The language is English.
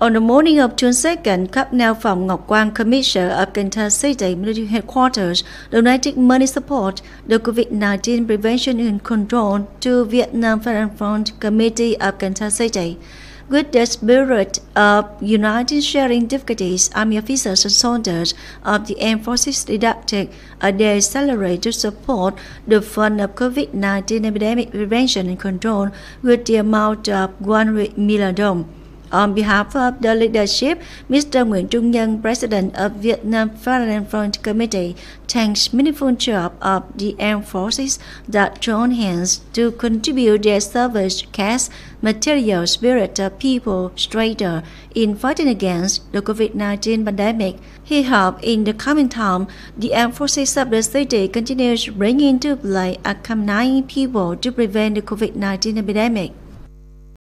On the morning of June 2nd, Colonel Phạm Ngọc Quang, Commissioner of Kansas City Military Headquarters, donated money support the COVID-19 Prevention and Control to Vietnam Fatherland Front Committee of Kansas City. With the spirit of united sharing difficulties, army officers and soldiers of the armed forces deducted a day's salary to support the fund of COVID-19 epidemic prevention and control with the amount of $1 million. On behalf of the leadership, Mr. Nguyễn Trung Nhân, President of Vietnam Fatherland Front Committee, thanks meaningful job of the armed forces that joined hands to contribute their service, cash, material, spirit of people, strata in fighting against the COVID-19 pandemic. He hoped in the coming time, the armed forces of the city continues bringing to play a commanding people to prevent the COVID-19 epidemic.